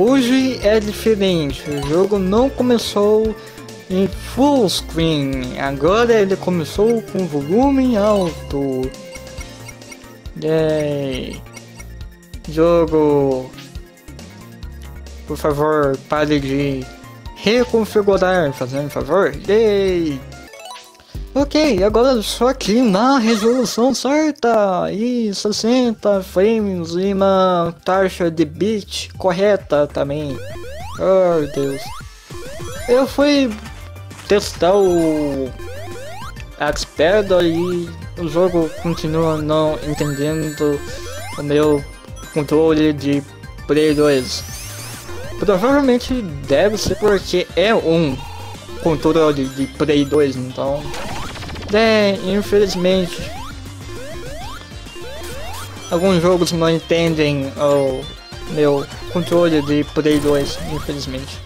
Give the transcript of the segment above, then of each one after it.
hoje é diferente, o jogo não começou em full screen, agora ele começou com volume alto. Yay. Jogo, por favor, pare de reconfigurar, fazendo favor. Yay. Ok, agora só aqui na resolução certa e 60 frames e uma taxa de bit correta também. Oh, Deus. Eu fui testar o Xpedal e o jogo continua não entendendo o meu controle de Play 2. Provavelmente deve ser porque é um controle de Play 2, então... É, infelizmente, alguns jogos não entendem o meu controle de Play 2, infelizmente.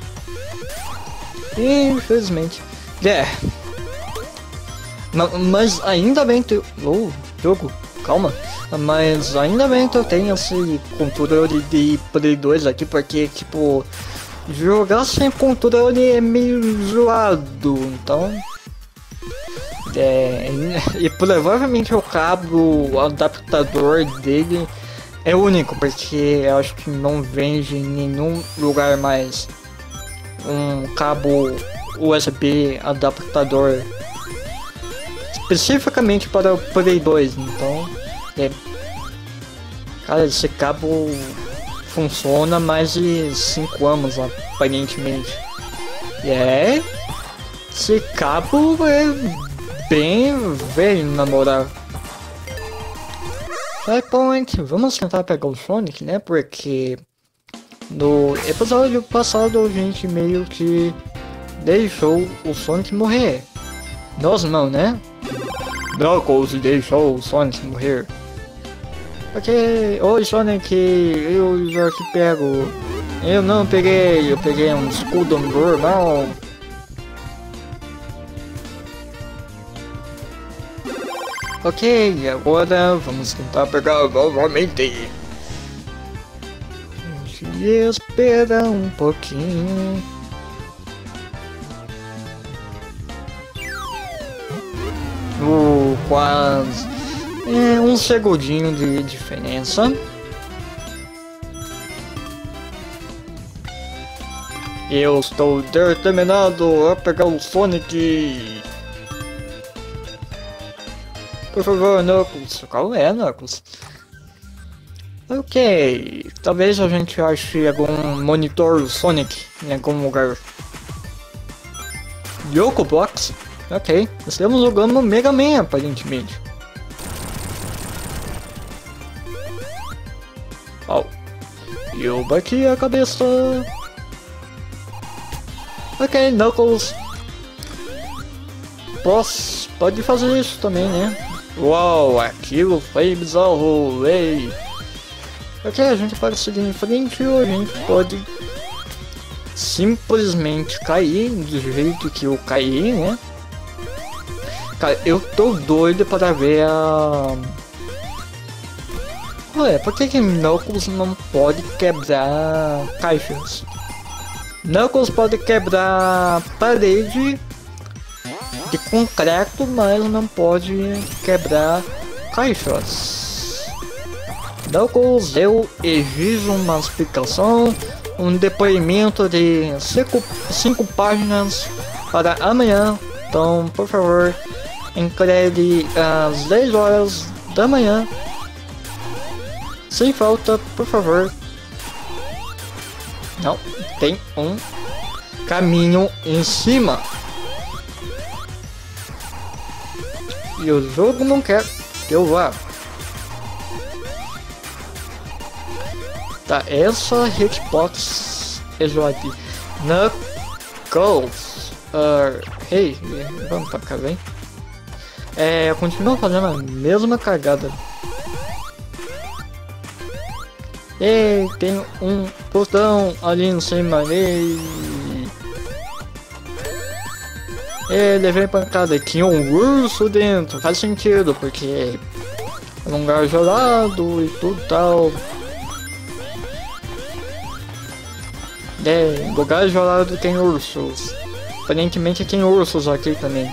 Infelizmente. É. Mas ainda bem que eu... Oh, jogo, calma. Mas ainda bem que eu tenho esse controle de Play 2 aqui, porque, tipo, jogar sem controle é meio zoado, então... É, e provavelmente o cabo adaptador dele é único, porque eu acho que não vende em nenhum lugar mais um cabo USB adaptador especificamente para o Play 2, então é, cara, esse cabo funciona há mais de 5 anos aparentemente. É, esse cabo é bem velho, na moral. Checkpoint, vamos tentar pegar o Sonic, né? Porque no episódio passado a gente meio que deixou o Sonic morrer. Nós não, né? Knuckles deixou o Sonic morrer. Ok, oi Sonic, eu já te pego. Eu não peguei, eu peguei um escudo normal. Ok, agora vamos tentar pegar novamente. Espera um pouquinho. Quase. É um segundinho de diferença. Eu estou determinado a pegar o Sonic. Por favor, Knuckles. Qual é, Knuckles? Ok, talvez a gente ache algum monitor Sonic em algum lugar. Yoko Box? Ok, nós estamos jogando Mega Man aparentemente. Oh. Eu bati a cabeça. Ok, Knuckles. Posso, pode fazer isso também, né? Uau, aquilo foi bizarro, ei! Ok, a gente pode seguir em frente ou a gente pode simplesmente cair do jeito que eu caí, né? Cara, eu tô doido para ver a... Ué, por que que Knuckles não pode quebrar caixas? Knuckles pode quebrar parede de concreto, mas não pode quebrar caixas. Knuckles, eu exijo uma explicação, um depoimento de 5 páginas para amanhã. Então, por favor, entregue às 10 horas da manhã. Sem falta, por favor. Não, tem um caminho em cima. E o jogo não quer que eu vá. Tá, essa hitbox é jogue. Knuckles. Hey, vamos pra cá, vem. É, continua fazendo a mesma cagada. Ei, tem um botão ali em cima. Ele vem pancada, tinha um urso dentro, faz sentido, porque é um lugar gelado e tudo tal. É, lugar isolado tem ursos. Aparentemente tem ursos aqui também.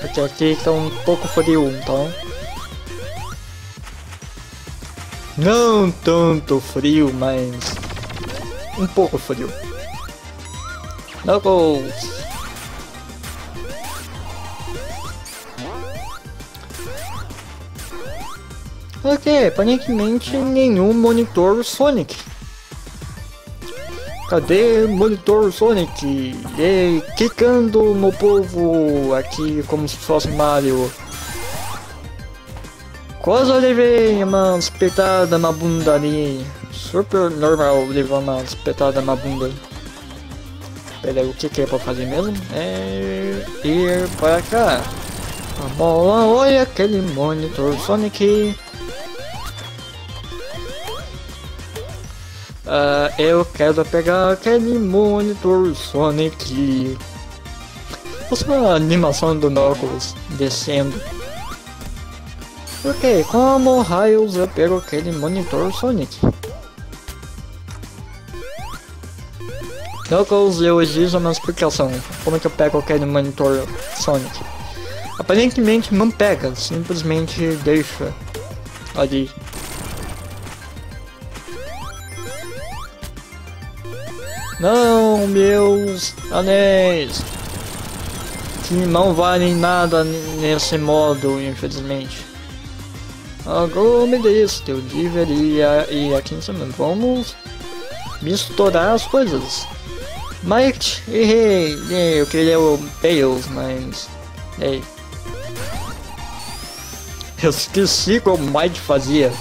Porque aqui tá um pouco frio, então. Não tanto frio, mas um pouco frio. Knuckles! Ok, aparentemente nenhum monitor Sonic. Cadê monitor Sonic? Ei, quicando no povo aqui como se fosse Mario. Quase levei uma espetada na bunda ali. Super normal levar uma espetada na bunda. Pera aí, o que é pra fazer mesmo? É ir para cá. A bola, olha aquele monitor Sonic. Eu quero pegar aquele monitor Sonic. Olha só a animação do Knuckles descendo. Ok, como raios eu pego aquele monitor Sonic? Knuckles, eu exijo uma explicação. Como é que eu pego aquele monitor Sonic? Aparentemente não pega, simplesmente deixa ali. Não, meus anéis, que não valem nada nesse modo, infelizmente. Agora desse, eu deveria ir aqui em cima. Vamos misturar as coisas. Might, errei, eu queria o Tails, mas... ei. Eu esqueci como o Might fazia.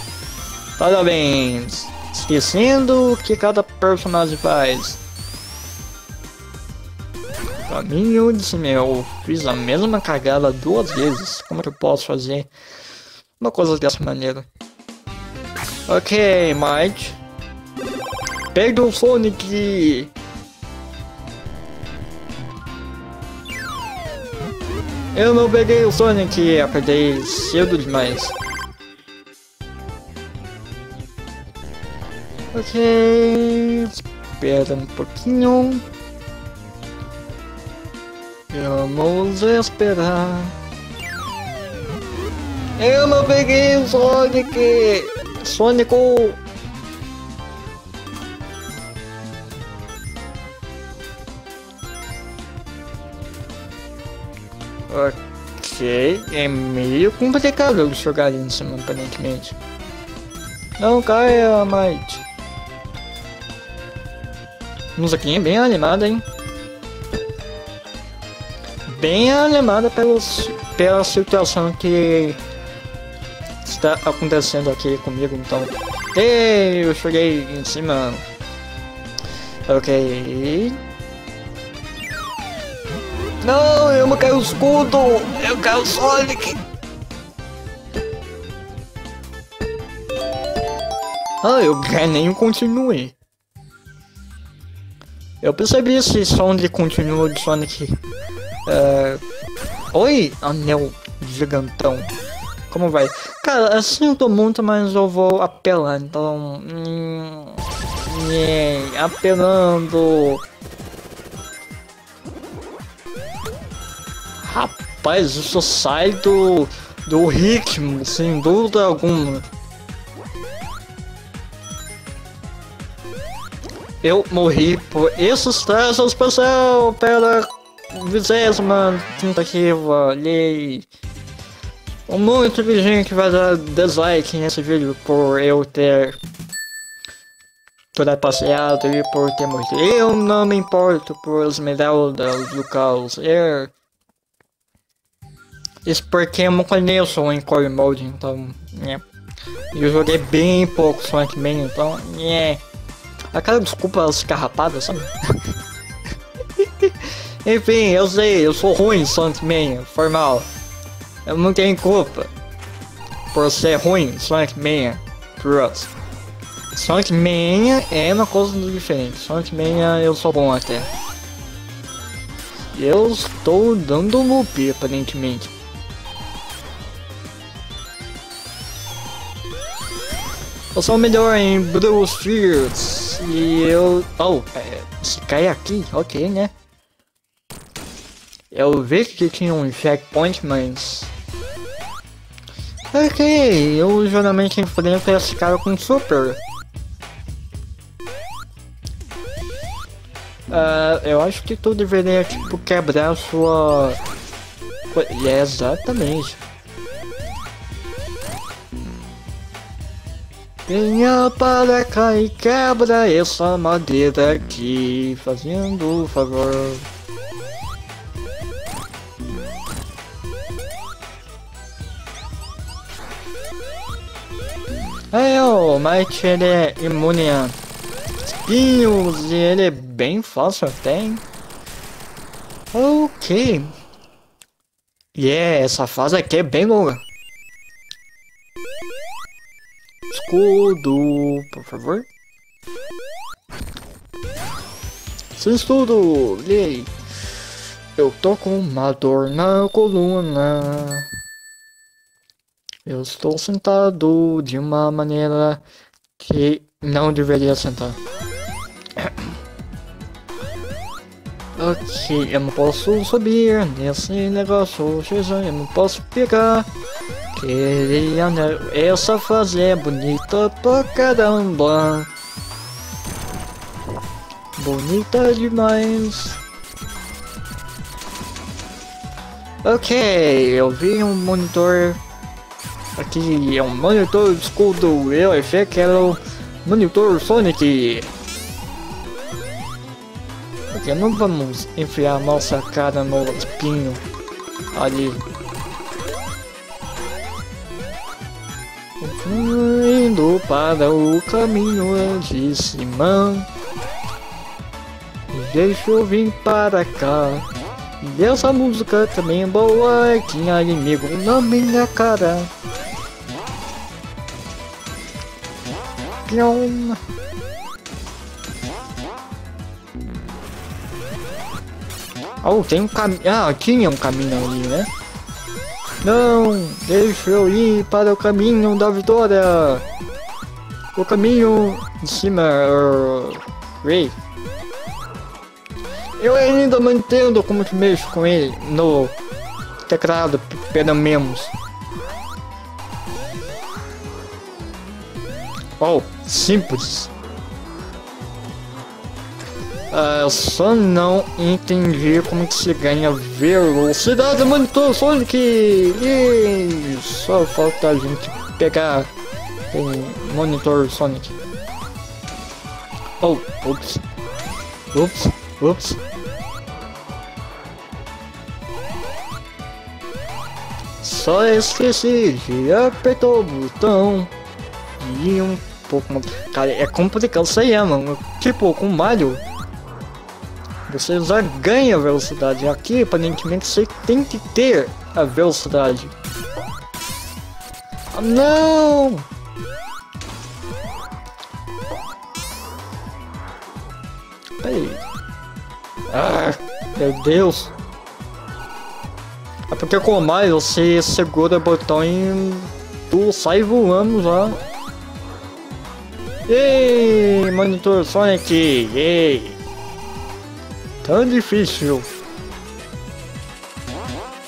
Parabéns, esquecendo o que cada personagem faz. Caminho de cima, eu fiz a mesma cagada duas vezes. Como que eu posso fazer uma coisa dessa maneira? Ok, Might. Pega o Sonic! Eu não peguei o Sonic, acordei cedo demais. Ok, espera um pouquinho. Vamos esperar. Eu não peguei o Sonic! Sonic! Ok, é meio complicado jogar em cima, aparentemente. Não caia, Might. A musiquinha é bem animada, hein? Bem animada pela situação que está acontecendo aqui comigo, então. Ei, eu cheguei em cima. Ok. Não, eu não quero o escudo, eu quero o Sonic. Ah, eu nem continuei. Eu percebi esse som de continuo de Sonic. Oi, anel gigantão. Como vai? Cara, eu sinto muito, mas eu vou apelar, então... apelando... Rapaz, isso sai do ritmo, sem dúvida alguma. Eu morri por esses traços, pessoal, pela 25ª arquiva, yay! Um monte de gente vai dar dislike nesse vídeo por eu ter trapaceado e por ter morrido. Eu não me importo por esmeraldas do caos. Isso porque eu não conheço o Encore Mode, então... Eu joguei bem pouco Sonic Man, então... Aquela desculpa as carrapadas, sabe? Enfim, eu sei, eu sou ruim, Sonic Man, formal. Eu não tenho culpa por ser ruim, Sonic Man, trust. Sonic Man é uma coisa diferente, Sonic Man eu sou bom até. Eu estou dando loop, aparentemente. Eu sou melhor em Blue Spheres E eu... Oh, se cai aqui, ok, né? Eu vi que tinha um checkpoint, mas... Ok, eu geralmente enfrento esse cara com super. Eu acho que tu deveria, tipo, quebrar sua... É, exatamente. Venha para cá e quebra essa madeira aqui, fazendo o favor. É, o Might, ele é imune a espinhos e ele é bem fácil até, hein? Ok. E yeah, essa fase aqui é bem longa. Escudo, por favor. Sem escudo, yay. Eu tô com uma dor na coluna. Eu estou sentado de uma maneira que não deveria sentar. Ok, eu não posso subir nesse negócio, eu não posso pegar. Queria... Essa fase é bonita pra caramba. Bonita demais. Ok, eu vi um monitor. Aqui é um monitor escudo, eu achei que era o monitor Sonic. Porque não vamos enfiar nossa cara no espinho ali. Indo para o caminho de cima. Deixa eu vir para cá. E essa música também é boa, é que inimigo na minha cara. Pion. Oh, tem um caminho. Ah, tinha um caminho ali, né? Não, deixa eu ir para o caminho da vitória. O caminho em cima. Ray. Eu ainda não entendo como que mexo com ele no teclado, pelo menos. Oh, simples. Eu só não entendi como que se ganha velocidade, monitor Sonic! E só falta a gente pegar o monitor Sonic. Oh, ups. Ups, ups. Só esqueci de apertar o botão. E um pouco... Cara, é complicado isso aí, mano. Tipo, com o Mario... Você já ganha velocidade, aqui aparentemente você tem que ter a velocidade. Oh, não! Peraí. Ah, meu Deus! É porque com o Mario você segura o botão e tu sai voando já. Ei, monitor Sonic! Ei! Tão difícil.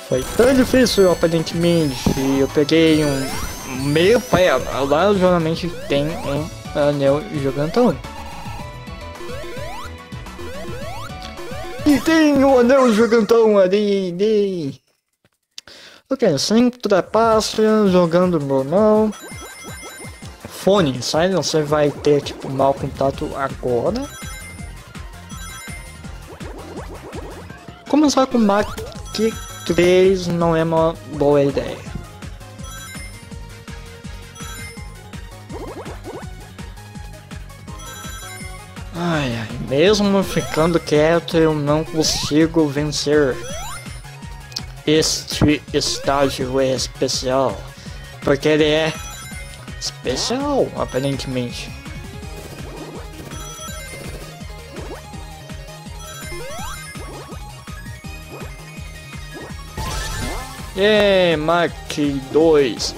Foi tão difícil, aparentemente. Eu peguei um meio pé. Lá geralmente tem um anel gigantão. E tem um anel gigantão ali. Ali. Ok, sem ultrapassa, jogando normal. Fone, sai, não, você vai ter tipo mau contato agora. Começar com Mach 3 não é uma boa ideia. Ai, ai, mesmo ficando quieto eu não consigo vencer. Este estágio é especial, porque ele é especial, aparentemente. É, Mach 2.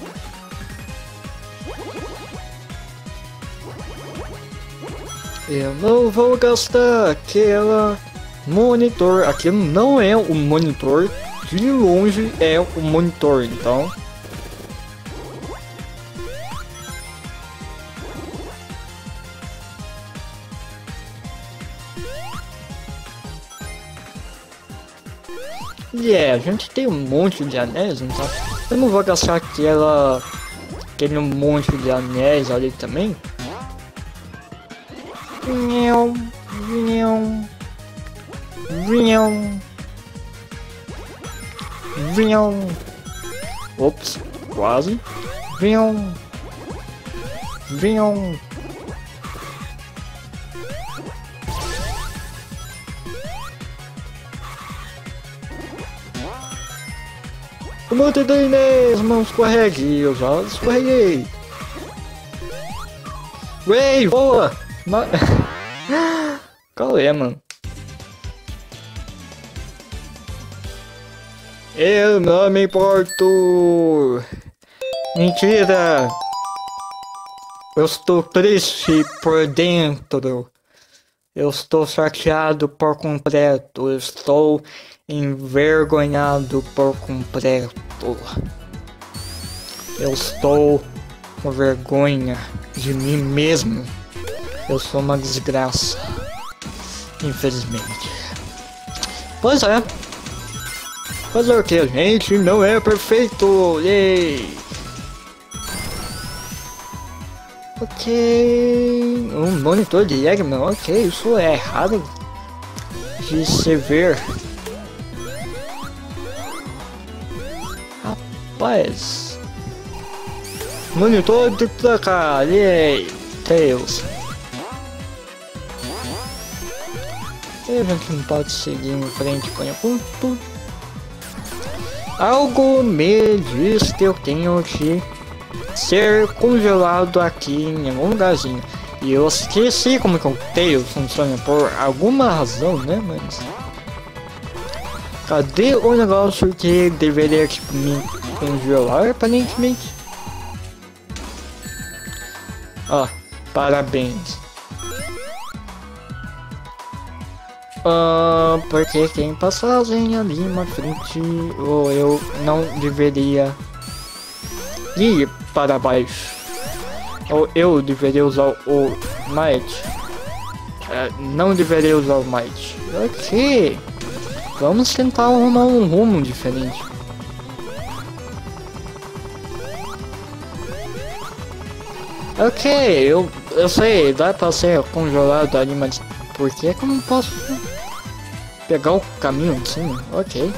Eu não vou gastar aquela monitor. Aquilo não é um monitor, de longe é um monitor, então. E yeah, a gente tem um monte de anéis, então eu não vou gastar aquele monte de anéis ali também. Vinhão, vinhão, vinhão, vinhão, ops, quase, vinhão, vinhão. O monte de Inês, não escorregue, eu já escorreguei. Ué, boa! Mas... Qual é, mano? Eu não me importo. Mentira. Eu estou triste por dentro. Eu estou chateado por completo. Eu estou envergonhado por completo. Eu estou com vergonha de mim mesmo. Eu sou uma desgraça, infelizmente. Pois é. Fazer o que, a gente não é perfeito. Yay. Ok. Um monitor de Eggman. Ok, isso é errado de se ver. Rapaz. Monitor de placar. Yay. Tails. A gente não pode seguir em frente com o ponto. Algo me diz que eu tenho que ser congelado aqui em algum lugarzinho. E eu esqueci como que o Tails funciona por alguma razão, né? Mas cadê o negócio que deveria, tipo, me congelar aparentemente? Ó, parabéns. Porque tem passagem ali na frente, ou eu não deveria ir para baixo, ou eu deveria usar o Might, não deveria usar o Might. Ok, vamos tentar arrumar um rumo diferente. Ok, eu sei, dá para ser congelado ali, mas por que eu não posso pegar o caminho de cima? Ok.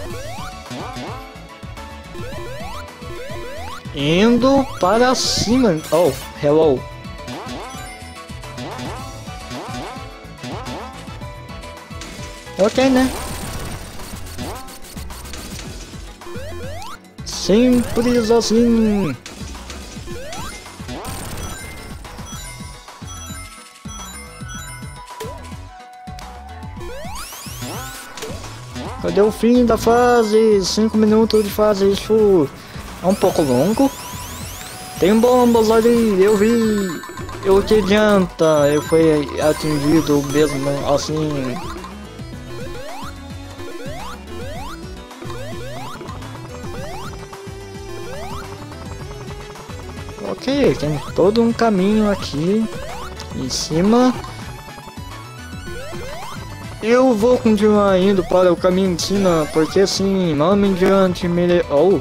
Indo para cima. Oh, hello. Ok, né? Simples assim. Cadê o fim da fase? 5 minutos de fase, isso é um pouco longo. Tem bombas ali, eu vi. Eu te adianta, eu fui atingido mesmo assim. Ok, tem todo um caminho aqui em cima. Eu vou continuar indo para o caminho de cima, porque assim, não me adiante me... Oh!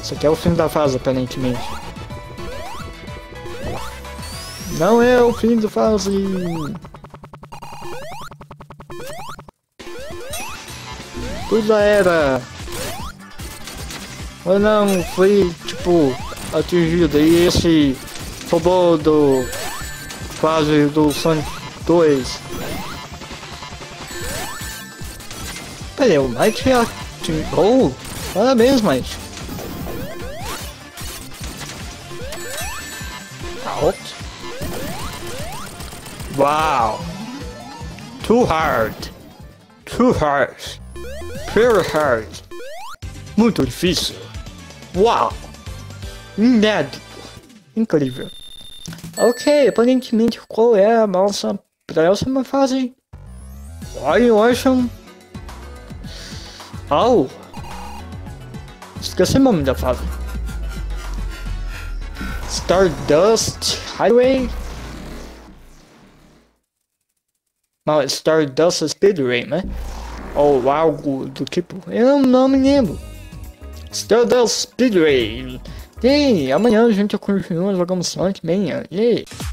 Isso aqui é o fim da fase, aparentemente. Não é o fim da fase! Tudo já era! Ou não, foi, tipo, atingido, e esse... robô do fase do Sonic 2. Peraí, o Mike ativou? Parabéns, Mike. Out. Wow. Too hard. Too hard. Very hard. Muito difícil. Wow. Inédito. Incrível. Ok, aparentemente qual é a nossa próxima fase? Lion Ocean. Au! Esqueci o nome da fase. Stardust Highway? Não, é Stardust Speedway, né? Ou algo do tipo. Eu não me lembro. Stardust Speedway. E amanhã a gente continua jogando Sonic. E aí?